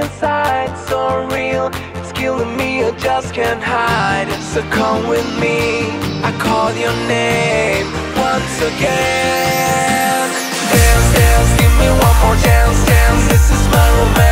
inside, so real. It's killing me, I just can't hide it. So come with me, I call your name once again. Dance, dance, give me one more chance, dance. This is my romance.